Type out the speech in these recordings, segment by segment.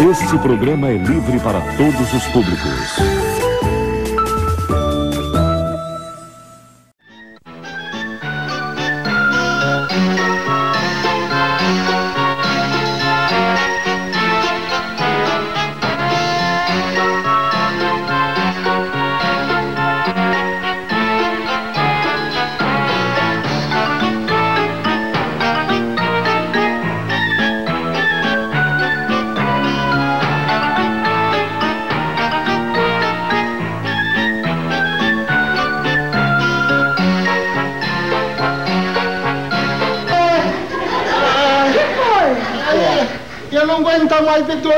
Este programa é livre para todos os públicos.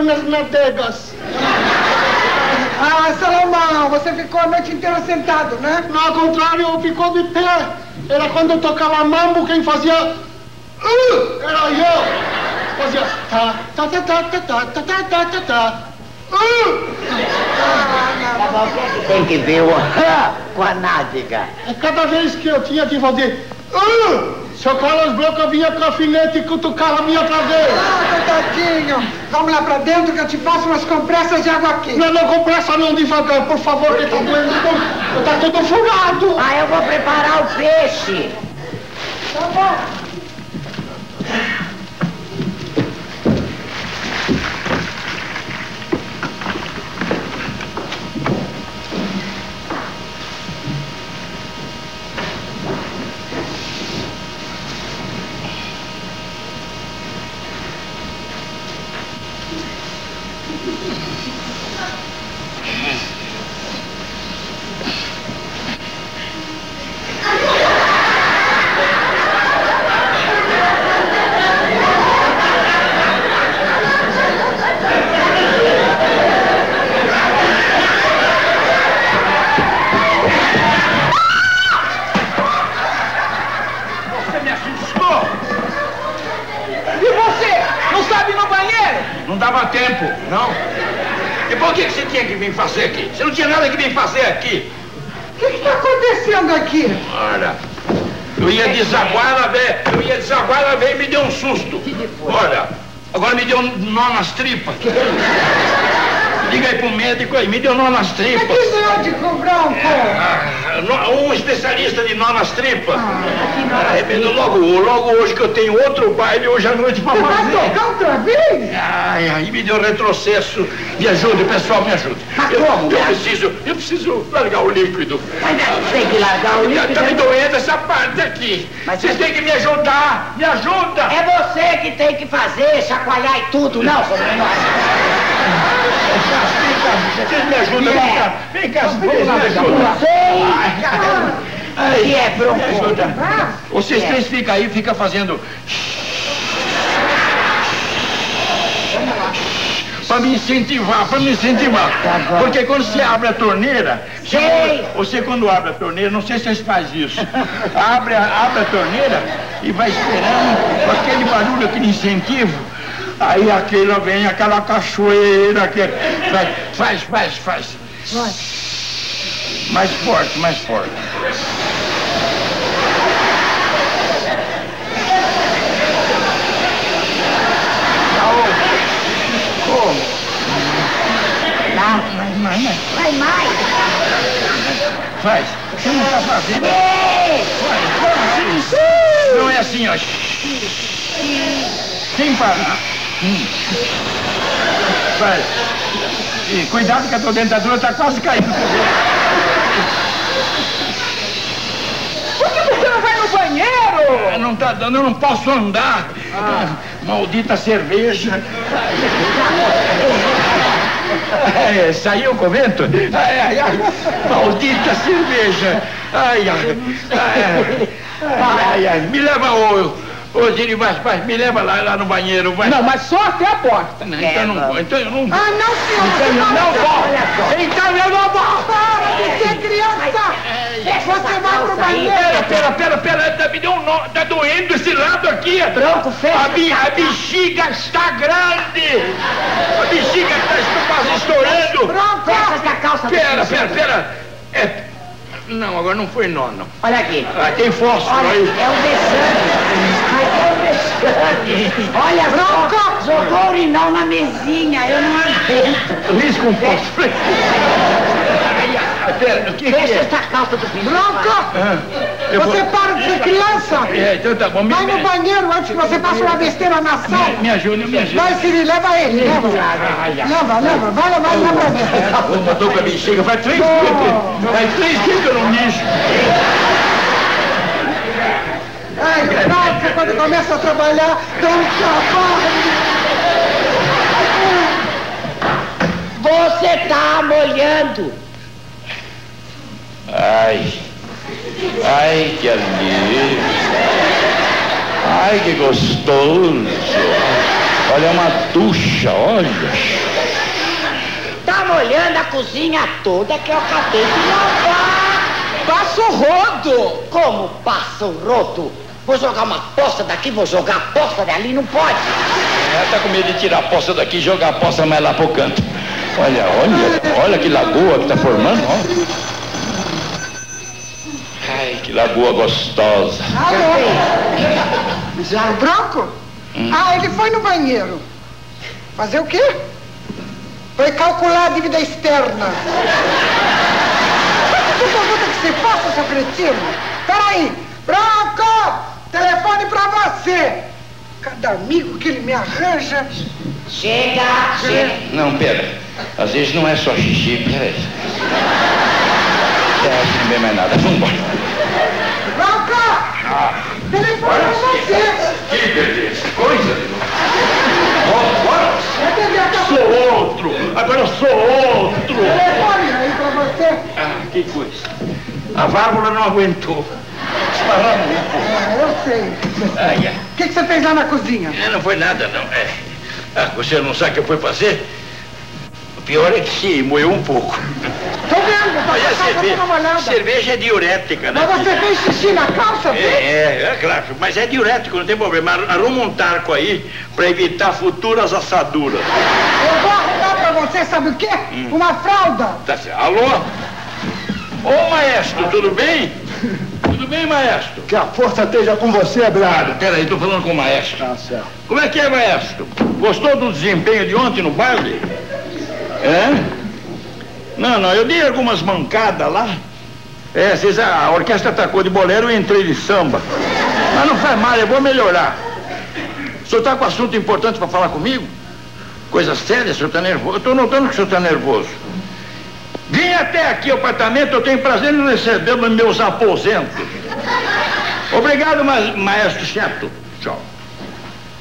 Nas nadegas. Ah, Salomão, você ficou a noite inteira sentado, né? Não, ao contrário, ficou de pé. Era quando eu tocava mambo, quem fazia... era eu. Fazia... tá, tá, tá, tá, tá, tá, tá, tá, tá, tá. Tem que ver o com a nádega. Cada vez que eu tinha que fazer... seu Carlos Bronco vinha com a filete e cutucava a minha pra ver. Ah, coitadinho. Vamos lá pra dentro que eu te faço umas compressas de água aqui. Não, não, compressa não, devagar, por favor, que tá doendo. Tá todo furado. Ah, eu vou preparar o peixe. Tá bom. Tripas. Liga aí pro médico aí, me deu nó nas tripas. Mas que senhor de cobrar um pouco? Um especialista de nó nas tripas. Arrebendo logo hoje que eu tenho outro baile hoje à noite pra fazer. Você vai tocar outra vez? Ai, me deu retrocesso. Me ajude, pessoal, me ajude. Eu preciso largar o líquido. Mas tem que largar o líquido. Tá me doendo essa parte aqui. Vocês têm que me ajudar. Me ajuda. É você que tem que fazer, chacoalhar e tudo, não, seu menor. Vocês me ajudam. Vem cá, vamos lá, me ajuda. Que é, Bronco? Vocês três ficam aí, ficam fazendo... Pra me incentivar. Porque quando você abre a torneira... Você quando abre a torneira, não sei se vocês fazem isso. Abre a torneira e vai esperando com aquele barulho, aquele incentivo. Aí aquilo vem, aquela cachoeira, aquele... Faz. Mais forte. Vai mais. Faz. Você não tá fazendo. Faz. Não é assim, ó. Sem parar. Faz. E cuidado que a tua dentadura tá quase caindo. Por que você não vai no banheiro? Não tá dando, eu não posso andar. Maldita cerveja. Saiu o convento? Maldita cerveja! Ai. Me leva ô Diribas, me leva lá no banheiro, vai. Não, mas só até a porta. Não, então não vou, então eu não vou. Ah, não, senhor! Então eu não vou! Para de ser criança! Você vai pro banheiro! Pera, me deu um nó, tá doendo esse lado aqui! Bronco, fecha! A bexiga está grande! A bexiga está quase estourando! Bronco, fecha essa calça! Pera! Não, agora não foi nó, não. Olha aqui! Tem fósforo aí! É um vexame! Olha, Bronco! Jogou vou urinar na mesinha, eu não aguento. Risco um cosplay. Deixa essa calça do bicho. Bronco! Você para de ser criança! Então tá bom, vai no banheiro antes que você passe uma besteira na sala. Me ajuda, me ajuda. Vai, Siri, leva ele. Leva. Vai levar ele. Mandou pra mim, chega. Faz três dias que eu não mexo. Ai, Bronco, quando começa a trabalhar, dá um trabalho. Você tá molhando. Ai, que alívio. Ai, que gostoso. Olha, uma ducha, olha. Tá molhando a cozinha toda que eu acabei de lavar. Passa o rodo. Como passa o rodo? Vou jogar uma poça daqui, vou jogar a poça dali, não pode. Ela tá com medo de tirar a poça daqui e jogar a poça mais lá pro canto. Olha que lagoa que tá formando, ó. Ai, que lagoa gostosa. Alô? Já o Bronco? Ah, ele foi no banheiro. Fazer o quê? Foi calcular a dívida externa. Que pergunta que se faça, seu cretino? Peraí, Bronco! Telefone pra você. Cada amigo que ele me arranja... Chega! Não, pera. Às vezes não é só xixi, peraí. Não tem mais nada, vamos embora. Bronco! Telefone pra você! Que beleza! Coisa! Agora sou outro! Agora eu sou outro! Telefone aí pra você! Ah, que coisa! A válvula não aguentou. Esparramou um pouco. Eu sei. O que você fez lá na cozinha? Não foi nada, não. Você não sabe o que eu fui fazer? O pior é que se moeu um pouco. Cerveja é diurética, né? Mas você fez xixi na calça, viu? É claro, mas é diurético, não tem problema. Arruma um tarco aí pra evitar futuras assaduras. Eu vou arrumar pra você, sabe o quê? Uma fralda. Tá certo. Alô? Ô, maestro, tudo bem? Tudo bem, maestro? Que a força esteja com você, Brado. Peraí, tô falando com o maestro. Tá certo. Como é que é, maestro? Gostou do desempenho de ontem no baile? É? Não, eu dei algumas mancadas lá. Às vezes a orquestra tacou de bolero e eu entrei de samba. Mas não faz mal, eu vou melhorar. O senhor tá com assunto importante para falar comigo? Coisa séria, o senhor tá nervoso? Eu tô notando que o senhor tá nervoso. Vim até aqui ao apartamento, eu tenho prazer em receber meus aposentos. Obrigado, maestro Chato. Tchau.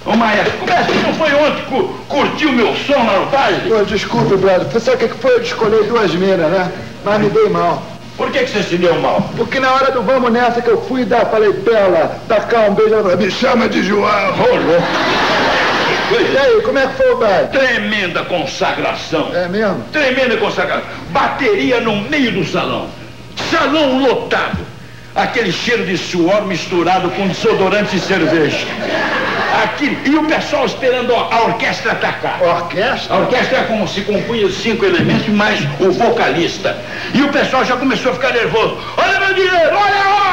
Ô, maestro, você não foi ontem curtiu o meu som na baile? Oh, desculpe, Brado. Sabe o que foi? Eu escolhi duas minas, né? Mas me dei mal. Por que você se deu mal? Porque na hora do vamos nessa que eu fui dar, falei, Bela, dá cá um beijo, me chama de João. Rolou. E aí, como é que foi o baile? Tremenda consagração. É mesmo? Tremenda consagração. Bateria no meio do salão. Salão lotado. Aquele cheiro de suor misturado com desodorante e cerveja. Aqui, e o pessoal esperando a orquestra atacar. Orquestra? A orquestra se compunha de 5 elementos, mais o vocalista. E o pessoal já começou a ficar nervoso. Olha meu dinheiro, olha a hora!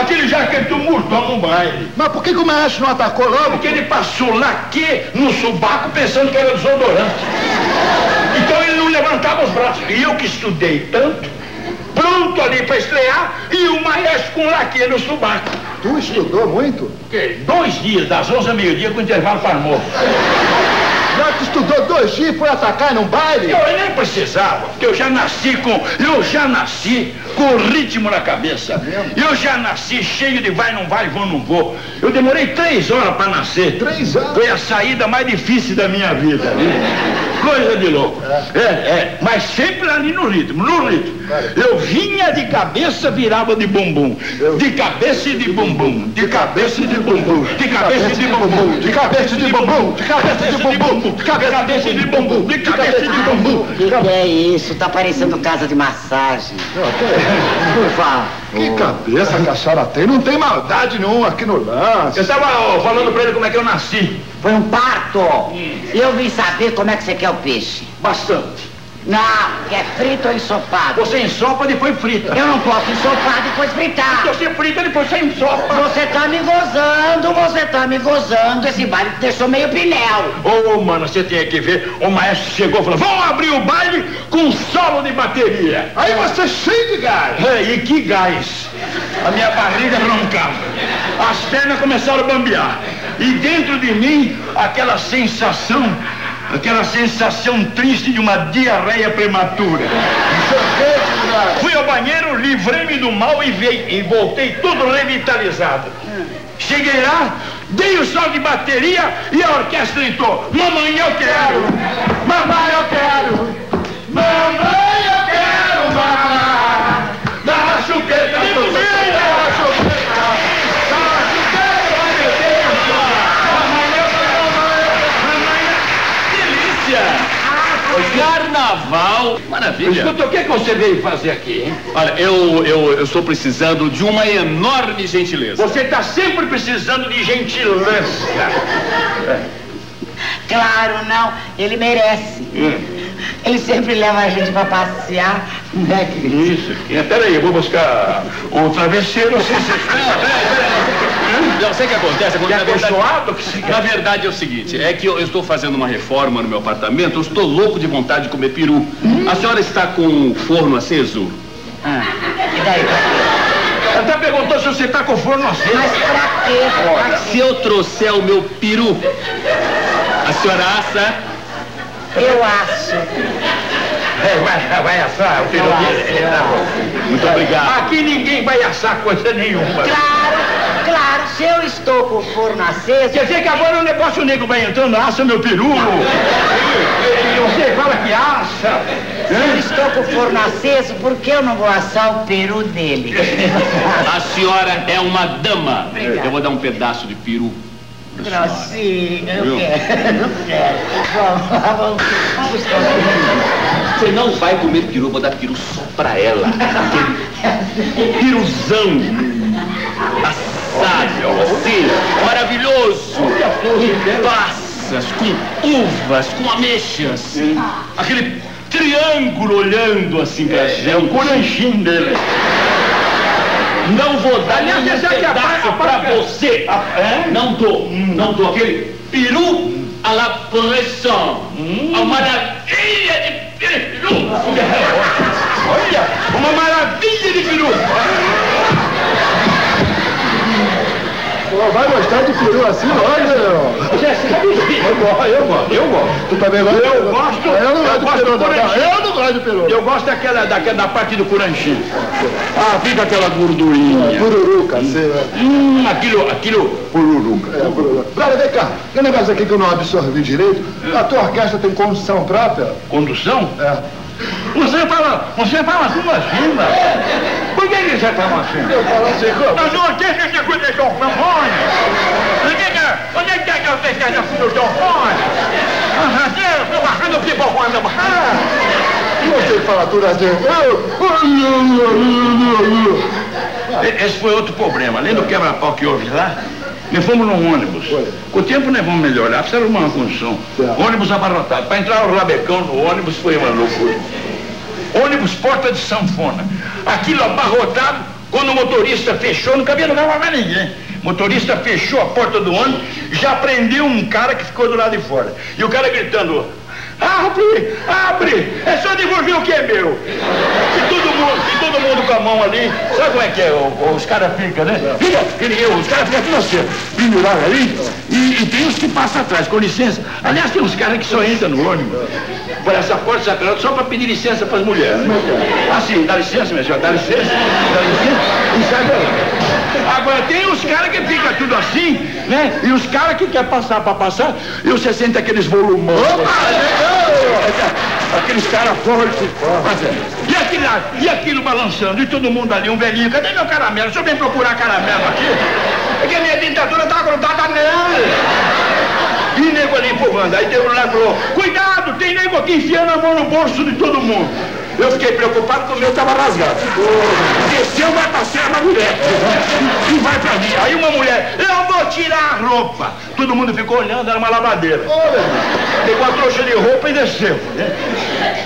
Aquele já que tumultou no baile. Mas por que o maestro não atacou logo? Porque ele passou laque no subaco pensando que era desodorante. Então ele não levantava os braços. E eu que estudei tanto, pronto ali para estrear, e o maestro com laque no subaco. Tu estudou muito? 2 dias, das 11 ao meio-dia, com intervalo para almoço. Já que estudou 2 dias e foi atacar num baile? Eu nem precisava, porque eu já nasci com o ritmo na cabeça. Eu já nasci cheio de vai, não vai, vou, não vou. Eu demorei 3 horas para nascer. 3 horas? Foi a saída mais difícil da minha vida. Coisa de louco. Mas sempre ali no ritmo, Eu vinha de cabeça, virava de bumbum. De cabeça e de bumbum. De cabeça e de bumbum. De cabeça e de bumbum. De cabeça e de bumbum. De cabeça e de bumbum. De cabeça e de bumbum. De cabeça e de bumbum. O que é isso? Tá parecendo casa de massagem. Por favor. Que cabeça que a senhora tem? Não tem maldade nenhuma aqui no lance. Eu estava falando pra ele como é que eu nasci. Foi um parto. Eu vim saber como é que você quer o peixe. Bastante. Não, que é frito ou ensopado. Você ensopa, depois frita. Eu não posso ensopar, depois fritar. Você frita, depois você ensopa. Você tá me gozando. Esse baile te deixou meio pinéu. Ô, mano, você tem que ver. O maestro chegou e falou, vão abrir o baile com solo de bateria. Aí você cheio de gás. É, e que gás. A minha barriga roncava. As pernas começaram a bambear. E dentro de mim, aquela sensação triste de uma diarreia prematura. Fui ao banheiro, livrei-me do mal e voltei todo revitalizado. Cheguei lá, dei o sol de bateria e a orquestra entrou. Mamãe, eu quero! Mamãe, eu quero! Mamãe, eu quero! Mamãe! Dá a chuqueta, carnaval! Maravilha! Escuta, o que é que você veio fazer aqui, hein? Olha, eu estou precisando de uma enorme gentileza. Você está sempre precisando de gentileza. Claro, não. Ele merece. Ele sempre leva a gente pra passear, né, querido? Isso. Peraí, eu vou buscar um travesseiro. Não, peraí. Não sei o que acontece. Na verdade é o seguinte, é que eu estou fazendo uma reforma no meu apartamento, eu estou louco de vontade de comer peru. A senhora está com o forno aceso? E daí? Até perguntou se você tá com o forno aceso. Mas pra quê? Olha, se eu trouxer o meu peru, a senhora assa? Eu asso. É, vai assar o peru dele. Muito obrigado. Aqui ninguém vai assar coisa nenhuma. Claro, se eu estou com o forno aceso... Quer dizer que agora o negócio negro vai entrando, assa meu peru. Você fala que assa. Se eu estou com o forno aceso, por que eu não vou assar o peru dele? A senhora é uma dama. Obrigada. Eu vou dar um pedaço de peru. Grossinho, eu quero, não quero. Vamos buscar. Você não vai comer peru, eu vou dar peru só pra ela. Piruzão. Assado, assim, maravilhoso. E passas com uvas, com ameixas. Aquele triângulo olhando assim pra gente. É um coranjinho dele. Não vou dar nenhum pedaço pra você. Não dou, não dou. Aquele peru à la poisson. Uma maravilha de peru. Olha, uma maravilha de peru. Vai gostar de peru assim, olha. Você sabe disso? Eu gosto. Tu também gosta? Eu gosto. Eu não gosto de peru. Eu gosto daquela parte do curanchi. Ah, fica aquela gordurinha. Pururuca, sei lá. Aquilo. Pururuca. Agora, vem cá. Tem um negócio aqui que eu não absorvi direito. A tua orquestra tem condução própria? Condução? É. Você fala como assim, mas... Por que você fala assim? Eu falo assim como? Mas não tem que cuidar do trombone. Onde é que eu tenho que cuidar do trombone? Eu estou achando que vou fazer uma coisa. Não sei falar tudo assim. Esse foi outro problema. Além do quebra-pau que houve lá, nós fomos num ônibus. Com o tempo nós vamos melhorar, precisa arrumar uma condição. Ônibus abarrotado. Para entrar o rabecão no ônibus foi uma loucura. Ônibus porta de sanfona. Aquilo abarrotado, quando o motorista fechou, não cabia lugar para ninguém. O motorista fechou a porta do ônibus, já prendeu um cara que ficou do lado de fora. E o cara gritando, abre, abre, é só devolver o que é meu. E todo mundo com a mão ali, sabe como é que é? Os caras ficam, né? Os caras ficam tudo assim, pendurado ali, e tem os que passam atrás, com licença. Aliás, tem uns caras que só entram no ônibus, por essa porta sagrada, só para pedir licença para as mulheres. Assim, dá licença, minha senhora, dá licença, e sai daí. Agora, tem os caras que ficam tudo assim, né? E os caras que querem passar pra passar, e você sente aqueles volumões. Aqueles caras fortes. E aquilo balançando, e todo mundo ali, um velhinho, cadê meu caramelo? Deixa eu vir procurar caramelo aqui. É que a minha dentadura tá grudada nele. E nego ali empurrando, aí deu um lá e falou, cuidado, tem nego aqui enfiando a mão no bolso de todo mundo. Eu fiquei preocupado que o meu estava rasgado. Desceu, vai passar na mulher. E vai pra mim. Aí uma mulher, eu vou tirar a roupa. Todo mundo ficou olhando, era uma lavadeira. Pegou a trouxa de roupa e desceu.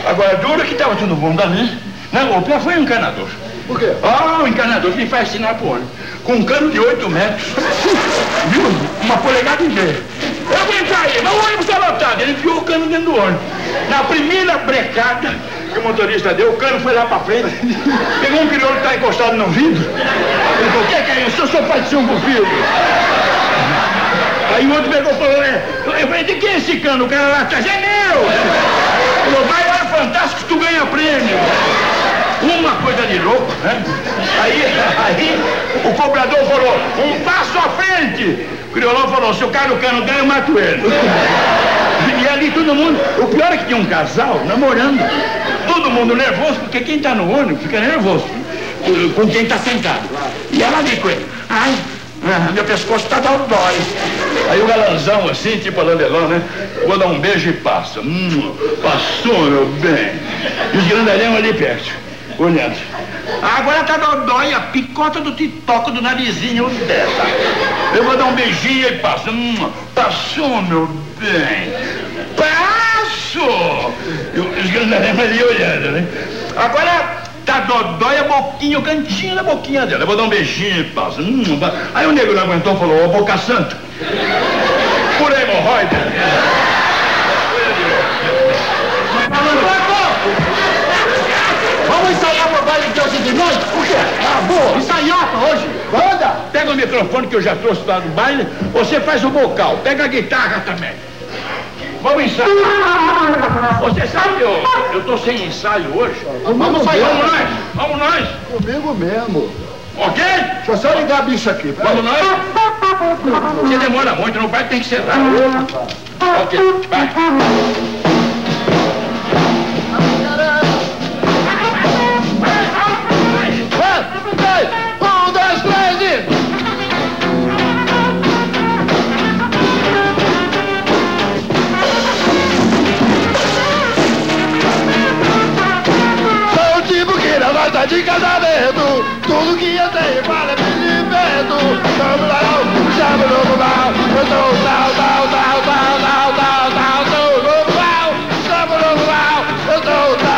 Agora, duro que tava tudo bom dali. Na roupa foi um encanador. Por quê? Ah, o encanador me faz sinal pro olho. Com um cano de 8 metros. Viu? Uma polegada e meia. Eu vim pra aí, mas o ônibus tá lotado. Ele enfiou o cano dentro do ônibus. Na primeira brecada que o motorista deu, o cano foi lá pra frente. Pegou um crioulo que tá encostado no vidro. Ele falou, o que é isso? Eu sou pai de um filho. Aí o outro pegou e falou, eu falei, de quem é esse cano? O cara lá atrás, é meu! Ele falou, vai lá, fantástico, tu ganha prêmio. Uma coisa de louco, né? Aí o cobrador falou, um passo à frente. O criolão falou, se o cara do cano ganha, eu mato ele. E ali todo mundo, o pior é que tinha um casal namorando. Todo mundo nervoso, porque quem tá no ônibus fica nervoso com quem tá sentado. E ela ali com ele, ai, meu pescoço tá dando dói. Aí o galanzão assim, tipo a Landelão, né? Vou dar um beijo e passa. Passou, meu bem. E os grandalhão ali perto. Olhando. Agora tá dodói, a picota do titoco do narizinho dela. Eu vou dar um beijinho e passo. Passou, meu bem. Passou! Os grandaremos ali olhando, né? Agora tá dodói a boquinha, o cantinho da boquinha dela. Eu vou dar um beijinho e passo. Aí o negro não aguentou e falou, ó, boca santa. Por hemorroida. O quê? Ah, boa! Ensaiota hoje! Manda! Pega o microfone que eu já trouxe lá do baile, você faz o vocal, pega a guitarra também. Vamos ensaiar! Você sabe, eu tô sem ensaio hoje. Vamos ensaiar! Vamos nós! Comigo mesmo! Ok? Deixa eu só ligar a bicha aqui. Vamos nós? Você demora muito, no baile tem que sentar. Ok, vai! De casa dentro, tudo que eu tenho para pedir perto. Vamos lá, chama o novo mal. Eu sou o novo mal. Chama o novo mal. Eu sou o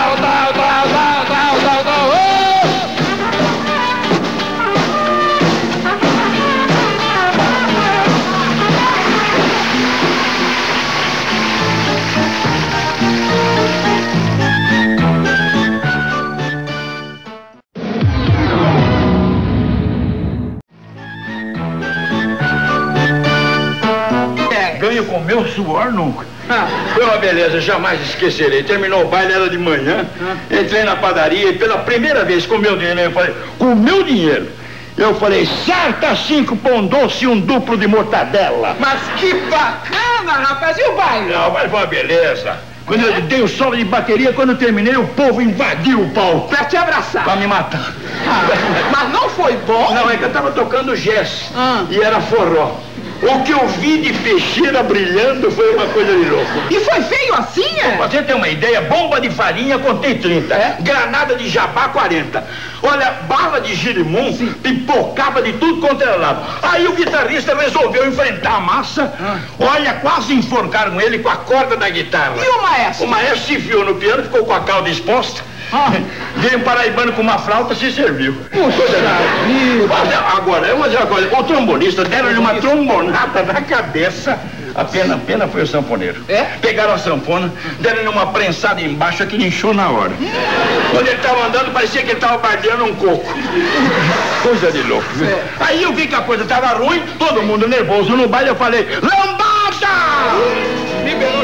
com meu suor nunca. Foi uma beleza, jamais esquecerei. Terminou o baile, era de manhã, entrei na padaria e pela primeira vez com meu dinheiro, eu falei, com meu dinheiro, eu falei, sarta 5 pão doce e um duplo de mortadela. Mas que bacana, rapaz, e o baile? Não, mas foi uma beleza. Quando eu dei o solo de bateria, quando eu terminei, o povo invadiu o palco. Pra te abraçar. Pra me matar. Mas não foi bom? Não, é que eu tava tocando jazz e era forró. O que eu vi de peixeira brilhando foi uma coisa de louco. E foi feio assim, Pra você ter uma ideia, bomba de farinha contei 30. Granada de jabá 40. Olha, bala de girimum, pipocava de tudo quanto era lado. Aí o guitarrista resolveu enfrentar a massa. Olha, quase enforcaram ele com a corda da guitarra. E o maestro? O maestro se enfiou no piano, ficou com a cauda exposta. Veio um paraibano com uma flauta, se serviu. Agora, eu vou dizer uma coisa. O trombonista deram-lhe uma trombonada na cabeça. A pena foi o sanfoneiro. Pegaram a sanfona, deram-lhe uma prensada embaixo que ele inchou na hora. Quando ele estava andando, parecia que ele estava barbeando um coco. Coisa de louco. Aí eu vi que a coisa estava ruim, todo mundo nervoso no baile. Eu falei, lambada! Liberou.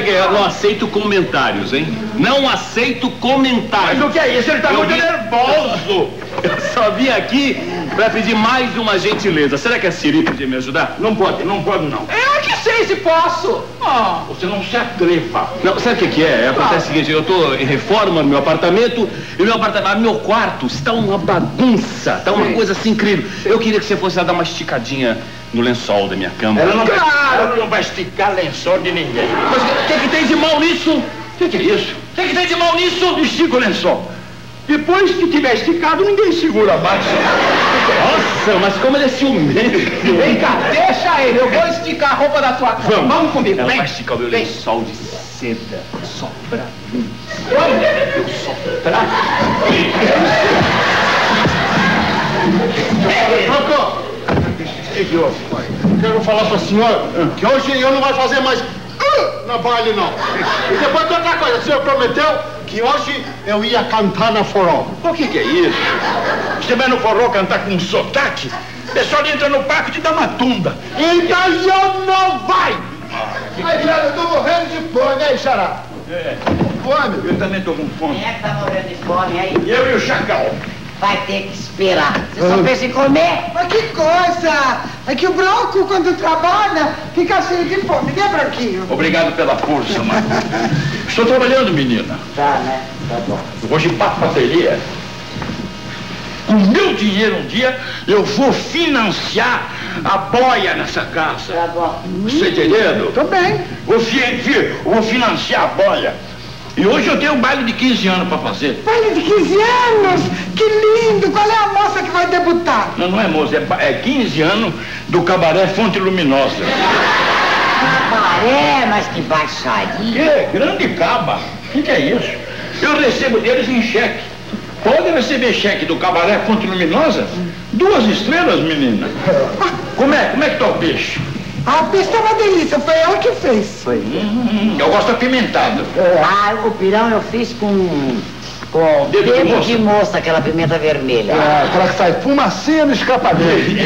Deixa que eu não aceito comentários, hein? Não aceito comentários. Mas o que é isso? Ele tá muito nervoso. Eu só vim aqui pra pedir mais uma gentileza. Será que a Siri podia me ajudar? Não pode, não pode não. Eu que sei se posso. Oh. Você não se atreva. Não, sabe o que é? Acontece o seguinte, eu tô em reforma no meu apartamento e meu quarto está uma bagunça, tá uma coisa assim incrível. Eu queria que você fosse lá dar uma esticadinha no lençol da minha cama. Ela não, ela não vai esticar lençol de ninguém. Mas o que tem de mal nisso? O que é isso? O que tem de mal nisso? Estica o lençol. Depois que tiver esticado, ninguém segura mais. Nossa, mas como ele é ciumento. Vem cá, deixa ele, eu vou esticar a roupa da sua cama. Vamos comigo, ela vem. Vai esticar o meu lençol de seda. Só pra mim. Vamos, eu só pra mim. Bronco, quero falar pra senhora que hoje eu não vou fazer mais na baile, não. E depois de outra coisa, o senhor prometeu que hoje eu ia cantar na forró. O que é isso? Você vai no forró cantar com um sotaque? O pessoal entra no palco e te dá uma tunda. Então eu não vai! Ai, Jara, eu tô morrendo de fome, aí, Xará? É. Fome? Eu também tô com fome. Quem é que tá morrendo de fome aí? Eu e o Chacal. Vai ter que esperar. Você só pensa em comer? Mas que coisa! É que o Bronco, quando trabalha, fica cheio de fome, né, Bronquinho? Obrigado pela força, mano. Estou trabalhando, menina. Tá, né? Tá bom. Eu vou de papelaria. Com meu dinheiro um dia, eu vou financiar a boia nessa casa. Tá bom. Você entendendo? Tô bem. Vou financiar a boia. E hoje eu tenho um baile de 15 anos pra fazer. Baile de 15 anos? Que lindo! Qual é a moça que vai debutar? Não, não é moça, é 15 anos do Cabaré Fonte Luminosa. Cabaré, mas que baixaria! É, grande caba. O que é isso? Eu recebo deles em cheque. Pode receber cheque do Cabaré Fonte Luminosa? 2 estrelas, menina. Como é que tá o peixe? A pista é uma delícia, foi ela que fez. Foi. Eu gosto apimentado. Ah, o pirão eu fiz com dedo de moça, aquela pimenta vermelha. Ah, aquela que sai fumacinha no escapadinho.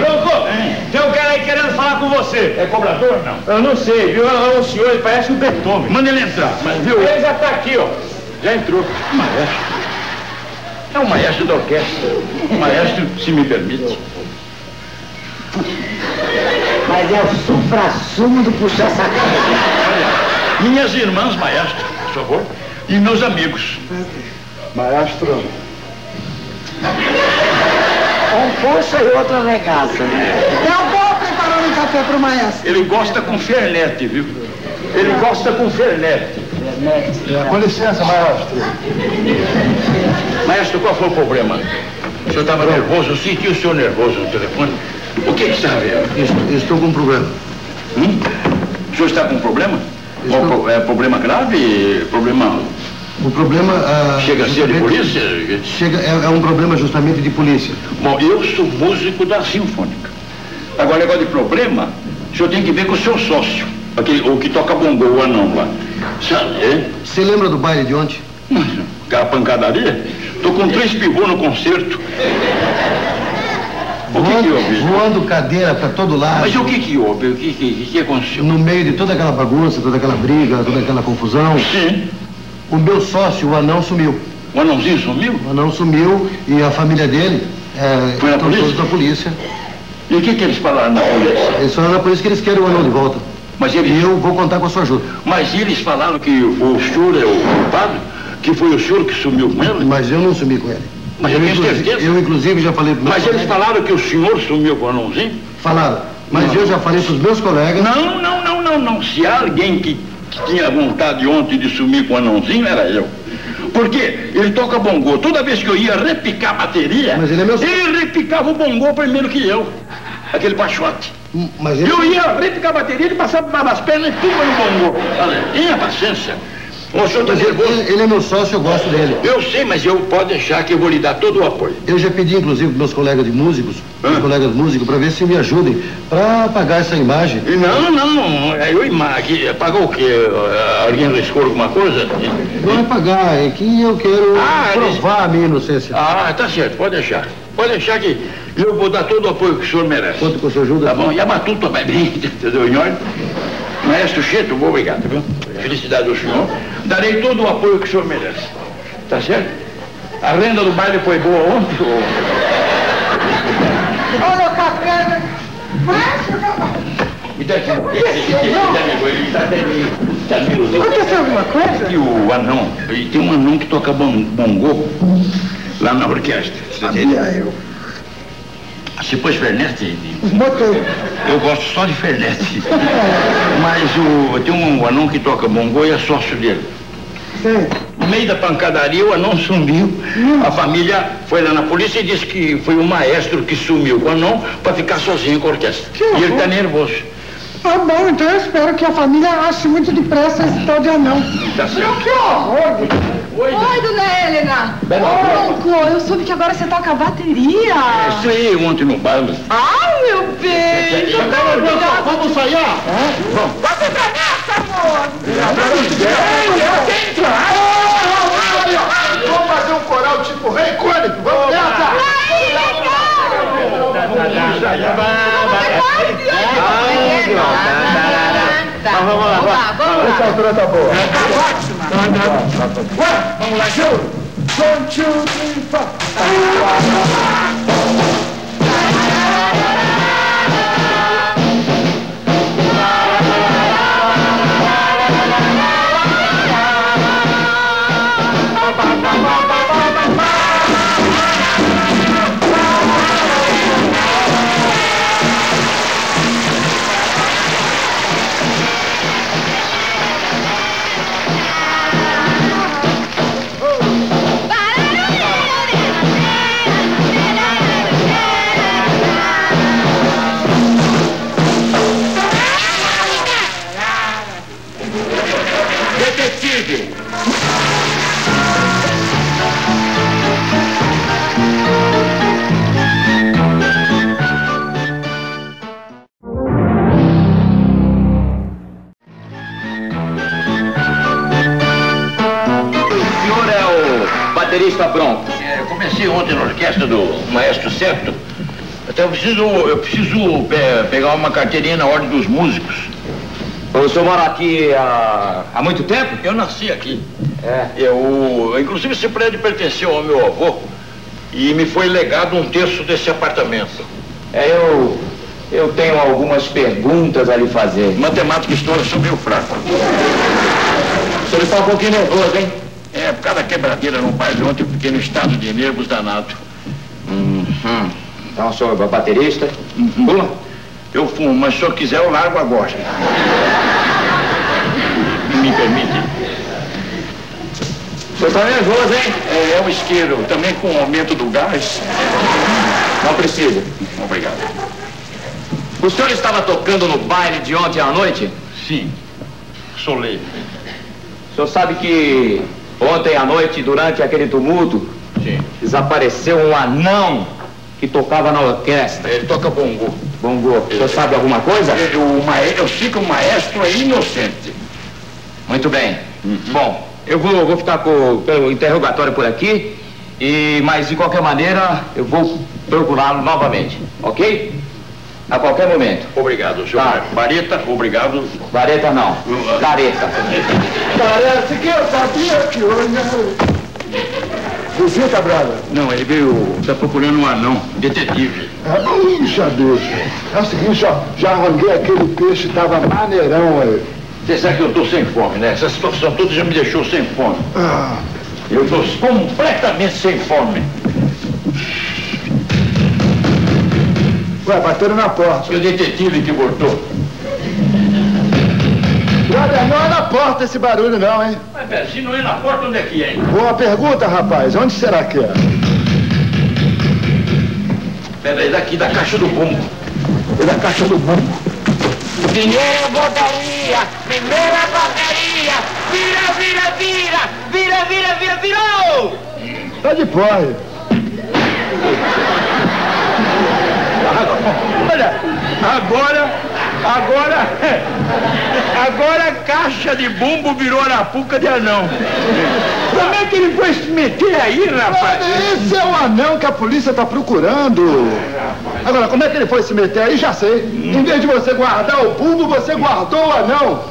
Bronco, tem um cara aí querendo falar com você. É cobrador ou não? Eu não sei, viu? O senhor, ele parece o Beethoven. Manda ele entrar, mas viu? Ele já tá aqui, ó. Já entrou. Maestro. É o maestro da orquestra. O maestro, se me permite. Mas é o supra-sumo do puxar saco. Olha, minhas irmãs, maestro, por favor, e meus amigos. Maestro. Um puxa e outro regaça, né? Eu vou preparar um café pro maestro. Ele gosta com Fernet, viu? Ele gosta com Fernet. Fernet. Com licença, maestro. Maestro, qual foi o problema? O senhor estava nervoso? Eu senti o senhor nervoso no telefone. O que está vendo? Estou com um problema. O senhor está com um problema? É problema grave? Problema... O problema... chega a ser de polícia? Chega, é um problema justamente de polícia. Bom, eu sou músico da Sinfônica. Agora, negócio de problema, o senhor tem que ver com o seu sócio. Aquele, o que toca bongô, o anão lá. Você lembra do baile de ontem? A pancadaria? Estou com 3 pivôs no concerto. O que houve? Voando cadeira pra todo lado. Mas o que houve? O que aconteceu? No meio de toda aquela bagunça, toda aquela briga, toda aquela confusão... Sim. O meu sócio, o anão, sumiu. O anãozinho sumiu? O anão sumiu e a família dele... foi na polícia? Todos na polícia. E o que eles falaram na polícia? Eles falaram na polícia que eles querem o anão de volta. Mas eles... E eu vou contar com a sua ajuda. Mas eles falaram que o senhor é o culpado? Que foi o senhor que sumiu com ele? Mas eu não sumi com ele. Mas eu tenho certeza. Eu, inclusive, já falei para meus colegas. Mas eles falaram que o senhor sumiu com o anãozinho? Falaram. Mas eu já falei para os meus colegas... Não. Se há alguém que tinha vontade ontem de sumir com o anãozinho, era eu. Porque ele toca bongô. Toda vez que eu ia repicar a bateria... Mas ele é meu sócio. Ele repicava o bongô primeiro que eu. Aquele baixote. Mas ele... Eu ia repicar a bateria, ele passava para as pernas e pula no bongô. Olha, tenha paciência. O senhor está nervoso? Ele é meu sócio, eu gosto dele. Eu sei, mas eu pode achar que eu vou lhe dar todo o apoio. Eu já pedi, inclusive, para meus colegas de músicos, para ver se me ajudem, para apagar essa imagem. Não. Eu imagem. Apagou o quê? Alguém riscou alguma coisa? Não é apagar, é que eu quero provar a minha inocência. Ah, tá certo, pode deixar. Pode achar que eu vou dar todo o apoio que o senhor merece. Quanto que o senhor ajuda? Tá bom, e a batuta vai bem, entendeu? Maestro Chito, muito obrigado, viu? Felicidade do senhor. Darei todo o apoio que o senhor merece. Tá certo? A renda do baile foi boa ontem? Olha o café. Me dá aqui. Aconteceu alguma coisa? E o anão. E tem um anão que toca bongô lá na orquestra. Você pôs Fernete? Botei. Eu gosto só de Fernete. Mas tem um anão que toca bongô e é sócio dele. Sim. No meio da pancadaria, o anão sumiu. A família foi lá na polícia e disse que foi o maestro que sumiu com o anão para ficar sozinho com a orquestra. E ele tá nervoso. Ah, bom, então eu espero que a família ache muito depressa esse tal de anão. Tá certo. Que horror! Oi, dona Helena! Bronco, eu soube que agora você toca a bateria. Isso aí, ontem no baile. Ah, meu bem! Vamos ensaiar? Vamos. Vamos pra nessa, amor! Vamos fazer um coral tipo rei cônico. Vamos nessa! Vamos lá. Essa altura tá boa. Tá ótima. Vamos lá, Gil. 1, 2, 3, 4. Bronco. Eu comecei ontem na orquestra do maestro Certo. Então eu preciso pegar uma carteirinha na ordem dos músicos. O senhor mora aqui há muito tempo? Eu nasci aqui. É. Inclusive esse prédio pertenceu ao meu avô e me foi legado um terço desse apartamento. Eu tenho algumas perguntas a lhe fazer. Matemática e história são meio fracos. O senhor está um pouquinho nervoso, hein? É, por causa da quebradeira no baile ontem, eu fiquei no estado de nervos danado. Então, o senhor é baterista? Pula. Eu fumo, mas se o senhor quiser, eu largo agora. Me permite. O senhor está nervoso, hein? É o isqueiro, também com o aumento do gás. Não precisa. Obrigado. O senhor estava tocando no baile de ontem à noite? Sim. Solei. O senhor sabe que... ontem à noite, durante aquele tumulto, sim, desapareceu um anão que tocava na orquestra. Ele toca bongô. Bongô. O senhor sabe alguma coisa? Eu sei que o maestro é inocente. Muito bem. Bom, eu vou ficar pelo interrogatório por aqui, mas de qualquer maneira eu vou procurá-lo novamente, ok? A qualquer momento. Obrigado, senhor. Tá. Vareta, obrigado. Vareta não. Careta. Parece que eu sabia que hoje... Você tá brava? Não, ele veio... Está procurando um anão. Detetive. Puxa, Deus. É o seguinte, ó. Já arranquei aquele peixe, tava maneirão aí. Você sabe que eu tô sem fome, né? Essa situação toda já me deixou sem fome. Eu tô completamente sem fome. Ué, bateram na porta. E o detetive que botou. Olha, não é na porta esse barulho não, hein? Mas pera, se não é na porta, onde é que é? Boa pergunta, rapaz. Onde será que é? Pera aí, daqui, da caixa do bumbo. É da caixa do bumbo. Primeira botaria, primeira bateria, vira, virou! Tá de porra. Olha, agora Agora a caixa de bumbo virou arapuca de anão. Como é que ele foi se meter aí, rapaz? Esse é o anão que a polícia tá procurando. Agora, como é que ele foi se meter aí, já sei. Em vez de você guardar o bumbo, você guardou o anão.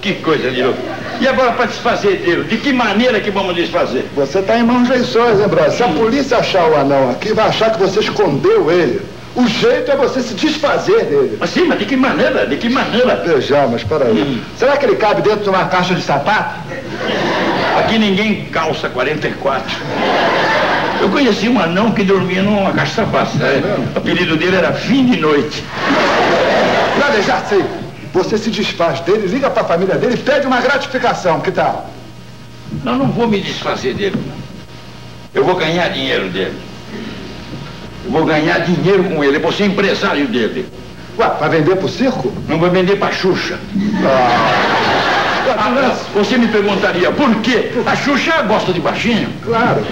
Que coisa de louco. E agora, para desfazer dele, de que maneira que vamos desfazer? Você tá em mãos lençóis, hein, brother? Se a polícia achar o anão aqui, vai achar que você escondeu ele. O jeito é você se desfazer dele. Mas sim, mas de que maneira? De que maneira? Vejamos, peraí. Será que ele cabe dentro de uma caixa de sapato? Aqui ninguém calça 44. Eu conheci um anão que dormia numa caixa de sapato. O apelido dele era Fim de Noite. Brother, já sei. Você se desfaz dele, liga pra família dele e pede uma gratificação. Que tal? Não, não vou me desfazer dele. Eu vou ganhar dinheiro dele. Eu vou ganhar dinheiro com ele, eu vou ser empresário dele. Ué, vai vender pro circo? Não, vou vender pra Xuxa. Você me perguntaria, por quê? A Xuxa gosta de baixinho. Claro.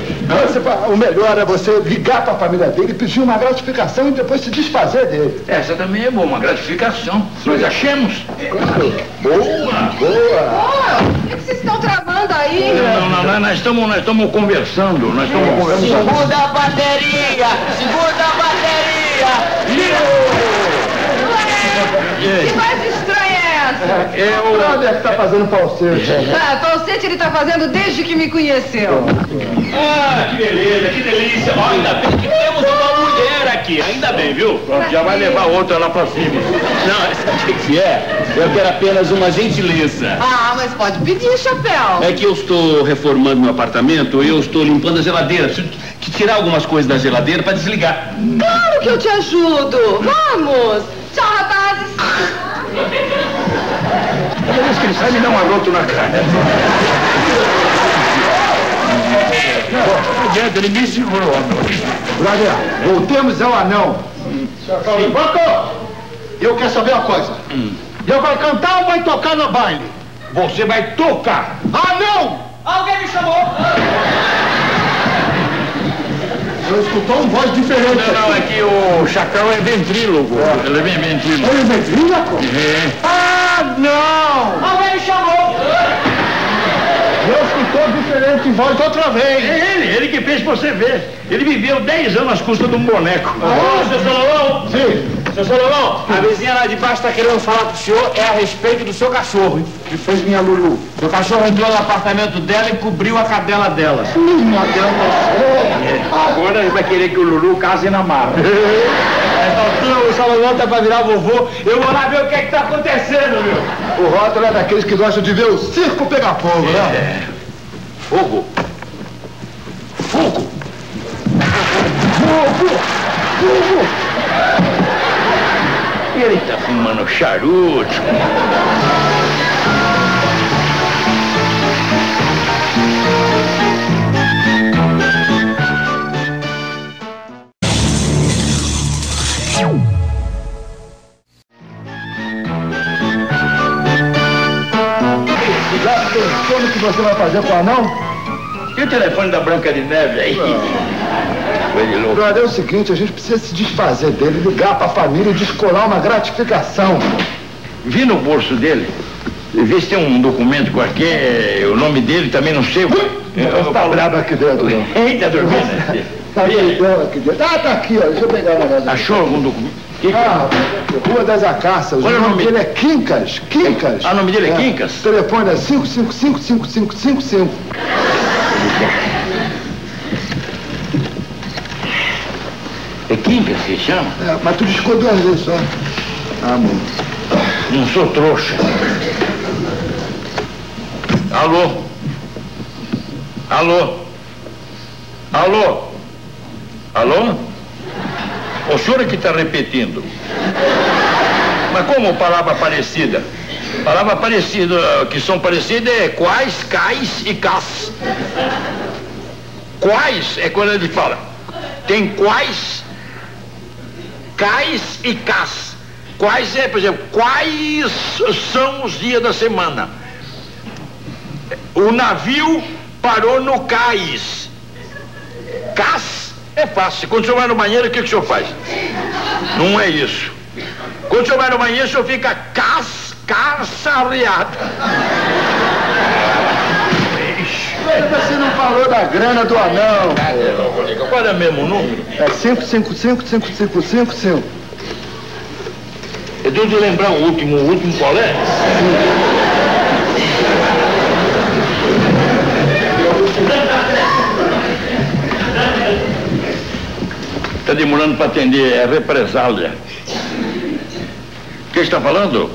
O melhor é você ligar pra família dele, pedir uma gratificação e depois se desfazer dele. Essa também é boa, uma gratificação. Sim. Nós achemos. Claro. Boa. O que vocês estão travando aí? Não, nós estamos conversando. Nós estamos conversando. Segura a bateria! Segura a bateria! Gira! Que mais estranho é? O brother que tá fazendo falsete. Falsete ele tá fazendo desde que me conheceu. Que beleza, que delícia. Ó, ainda bem que temos uma mulher aqui, ainda bem, viu? Já vai levar outra lá pra cima. Não, sabe o que é? Eu quero apenas uma gentileza. Mas pode pedir, Chapéu. É que eu estou reformando meu apartamento e eu estou limpando a geladeira. Preciso que tirar algumas coisas da geladeira pra desligar. Claro que eu te ajudo. Vamos. Tchau, rapazes. Toda vez que ele sai, me dá um arroto na cara. Não adianta, ele me segurou. Brother, voltemos ao anão. Chacal, levanta! Eu quero saber uma coisa. Eu vou cantar ou vai tocar no baile? Você vai tocar. Anão! Alguém me chamou. Eu escutou uma voz diferente. Não, é que o Chacal é ventrílogo. Ele é ventrílogo. Ele é ventrílogo? É. Não! Alguém me chamou! Eu escutou diferente em voz outra vez. É ele que fez você ver. Ele viveu 10 anos às custas de um boneco. Seu Salomão! Sim! Seu Salomão, a vizinha lá de baixo está querendo falar com o senhor a respeito do seu cachorro. Que fez minha Lulu. Seu cachorro entrou no apartamento dela e cobriu a cadela dela. Minha Deus do céu! Agora ele vai querer que o Lulu case na mara. O Salomão tá pra virar vovô. Eu vou lá ver o que é que tá acontecendo, meu. O Rótulo é daqueles que gostam de ver o circo pegar fogo, né? Fogo. Fogo. Fogo. Fogo. Ele tá fumando charuto. Já pensou no que você vai fazer com o anão? E o telefone da Branca de Neve aí? Brother, é o seguinte, a gente precisa se desfazer dele, ligar pra família e descolar uma gratificação. Vi no bolso dele, vi se tem um documento qualquer, o nome dele também não sei. Você tá bravo aqui dentro, não? Eita, dormindo. Tá doidão aqui dentro. Tá aqui, ó, deixa eu pegar o negócio. Achou algum documento? Rua das Acácias. Olha o nome dele é Quincas. Quincas. O nome dele é Quincas? O telefone é 5555555. É Quincas que chama? É, mas tu discou 2 vezes só. Amor. Não sou trouxa. Alô? Alô? Alô? Alô? O senhor é que está repetindo. Mas como palavra parecida? Palavra parecida, que são parecidas é quais, cais e cas. Quais é quando ele fala. Tem quais, cais e cas. Quais é, por exemplo, quais são os dias da semana? O navio parou no cais. Cas. É fácil. Quando o senhor vai no banheiro, o que o senhor faz? Não é isso. Quando o senhor vai no banheiro, o senhor fica cascaçarreado. Você não falou da grana do anão. Qual é mesmo o número? É 5555555. Eu tenho de lembrar o último qual é? Tá demorando para atender, é represália. Quem está falando?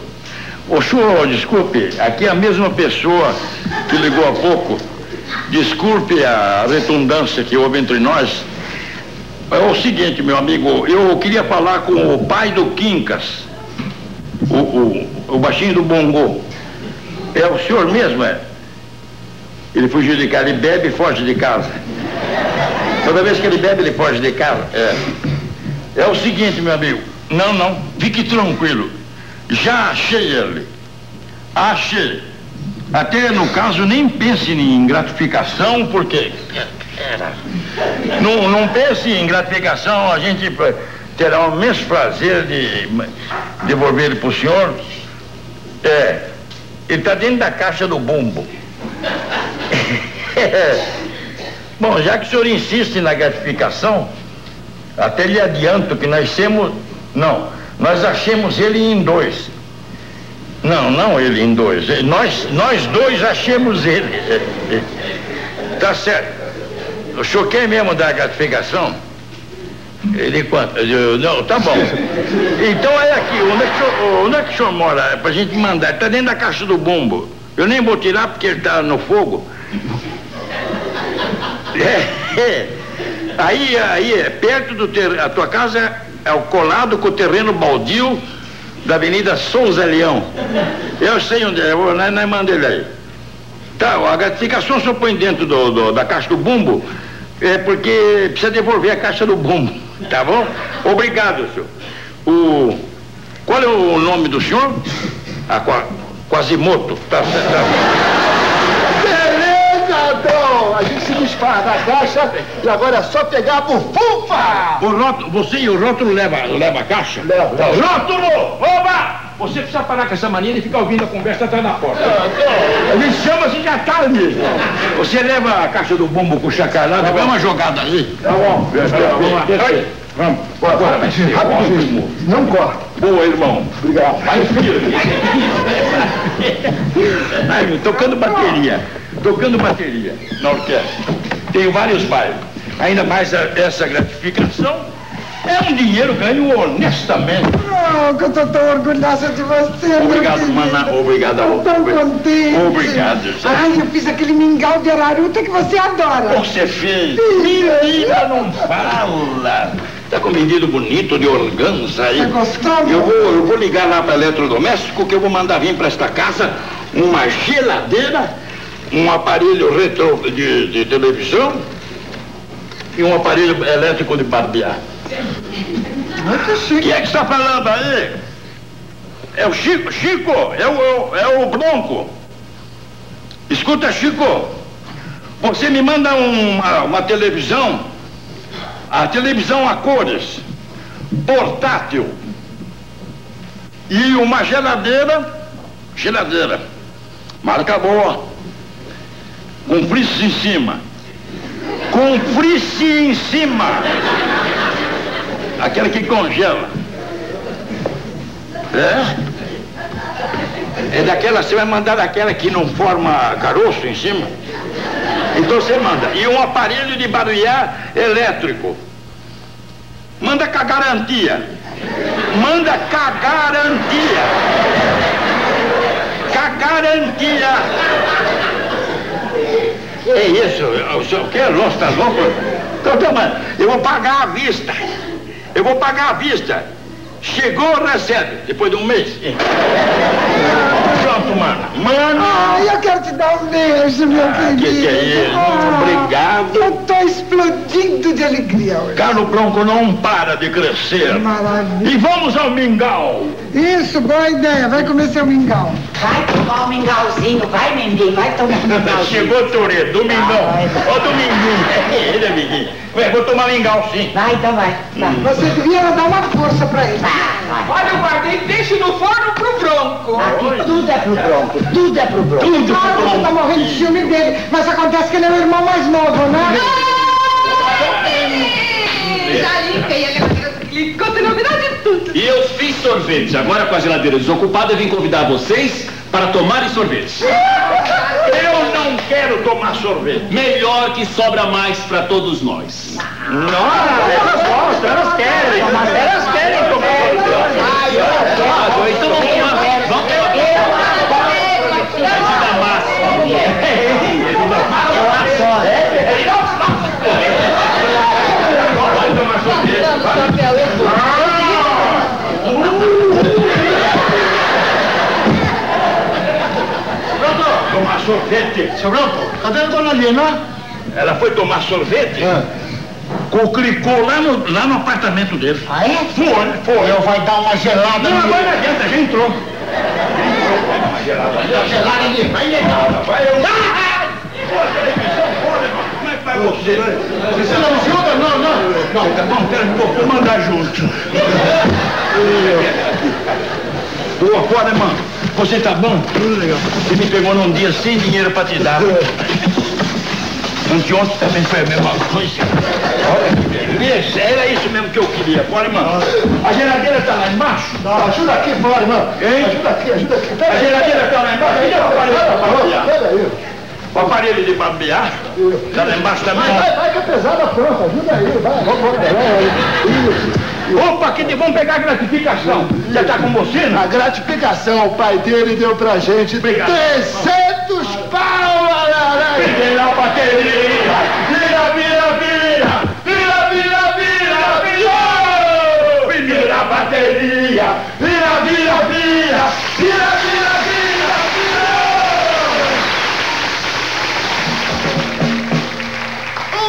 Ô, senhor, desculpe, aqui é a mesma pessoa que ligou há pouco. Desculpe a redundância que houve entre nós. É o seguinte, meu amigo, eu queria falar com o pai do Quincas, o baixinho do Bongo. É o senhor mesmo, é? Ele fugiu de casa, ele bebe e foge de casa. Toda vez que ele bebe, ele foge de casa. É o seguinte, meu amigo. Não, não, fique tranquilo. Já achei ele. Achei. Até, no caso, nem pense em gratificação, porque... Não pense em gratificação, a gente terá o mesmo prazer de devolver ele para o senhor. Ele está dentro da caixa do bombo. Bom, já que o senhor insiste na gratificação, até lhe adianto que nós achamos ele em dois. Não ele em dois. Nós dois achamos ele. Tá certo. O senhor quer mesmo dar a gratificação? Ele quanto? Não, tá bom. Então é aqui. Onde é que o senhor mora? É pra gente mandar. Ele tá dentro da caixa do bombo. Eu nem vou tirar porque ele tá no fogo. Aí é perto do terreno. A tua casa é colado com o terreno baldio da Avenida Souza Leão. Eu sei onde é, nós mandamos ele aí. Tá, a gratificação só põe dentro da caixa do bumbo, porque precisa devolver a caixa do bumbo, tá bom? Obrigado, senhor. Qual é o nome do senhor? Quasimoto. Tá. Beleza, Dom! A gente se desfaz da caixa e agora é só pegar a bufufa! Você e o rótulo leva a caixa? Leva. Tá. Rótulo! Oba! Você precisa parar com essa mania e ficar ouvindo a conversa atrás da porta. Me chama se já tá mesmo. Você leva a caixa do bombo com o Chacal lá, vai uma jogada aí. Tá bom. Vamos lá. Vamos. Agora, rapidinho. Não corta. Boa, irmão. Obrigado. Vai, filho. Aí, tocando bateria na orquestra. Tenho vários bailes. Ainda mais essa gratificação. É um dinheiro ganho honestamente. Oh, que eu estou tão orgulhosa de você. Obrigado, mana. Obrigado. Estou tão contente. Obrigado. Ai, eu fiz aquele mingau de araruta que você adora. Você fez. Menina, não fala. Tá com um menino bonito de organza aí. Tá gostando? Eu vou ligar lá para eletrodoméstico que eu vou mandar vir para esta casa uma geladeira, um aparelho retro de televisão e um aparelho elétrico de barbear. O que é que está falando aí? É o Chico? Chico, é o Bronco. Escuta, Chico, você me manda uma televisão, a televisão a cores, portátil e uma geladeira, marca boa, com frice em cima. Com frice em cima. Aquela que congela. É daquela, você vai mandar daquela que não forma caroço em cima? Então você manda. E um aparelho de barbear elétrico. Manda com a garantia. Manda com a garantia. Com a garantia. É isso, o senhor quer? Tá louco? Então, mano, eu vou pagar à vista. Eu vou pagar à vista. Chegou, recebe. Depois de um mês. Pronto, mano. Ai, eu quero te dar um beijo, meu querido. Que é isso? Obrigado. Eu tô explodindo de alegria hoje. Carlo Bronco não para de crescer. Que maravilha. E vamos ao mingau. Isso, boa ideia. Vai comer seu mingau. Vai, um mingauzinho, vai Mendim, vai tomar um mingauzinho. Chegou o Toreto, Domingão. Ô Dominguinho, ele é amiguinho. Ué, vou tomar mingau sim. Vai, então vai. Você devia dar uma força pra ele. Olha, eu guardei peixe no forno pro Bronco. Aqui tudo é pro Bronco, tudo é pro Bronco. Tudo pro Bronco. Você tá morrendo de ciúme dele, mas acontece que ele é o irmão mais novo, né? Não! Já limpei a minha cadeira, ele ficou denominado de tudo. E eu fiz sorvete, agora com a geladeira desocupada eu vim convidar vocês para tomarem sorvete. Eu não quero tomar sorvete. Melhor que sobra mais para todos nós. Nossa, elas gostam, elas querem. Mas elas querem tomar sorvete. Ai, eu então vamos tomar. Vamos tomar. Tomar sorvete. Seu Bronco, cadê a dona Lina? Ela foi tomar sorvete? Clicou lá no apartamento dele. Ah, é? Foi. Eu vai dar uma gelada. Não, agora não adianta, já entrou. Uma gelada. Gelada de vai legal. Você não ajuda? Não. Tá bom, pera um pouco, vou mandar junto. Boa, acorda, irmão. Você tá bom? Tudo legal. Você me pegou num dia sem dinheiro pra te dar. Anteontem também foi a mesma coisa. Olha que beleza. Era isso mesmo que eu queria. Bora, irmão. A geladeira tá lá embaixo? Não, ajuda aqui, bora, irmão. Hein? Ajuda aqui. A geladeira tá lá embaixo? O aparelho de babear tá lá embaixo também? Vai que é pesada a pronta. Ajuda aí, vai. Vamos. Opa, que vamos pegar a gratificação. Já tá com você, né? A gratificação, o pai dele deu pra gente. Obrigado. 300 pau, alará! Vira a bateria! Vira! Primeira bateria! Vira!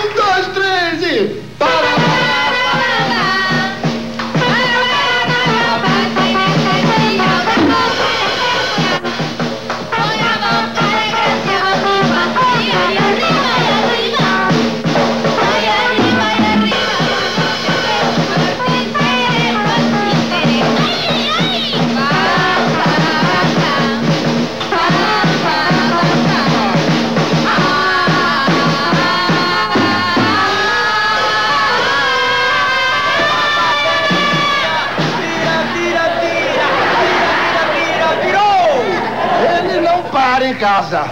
1, 2, 3 e... Para! Em casa.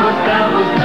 Gostamos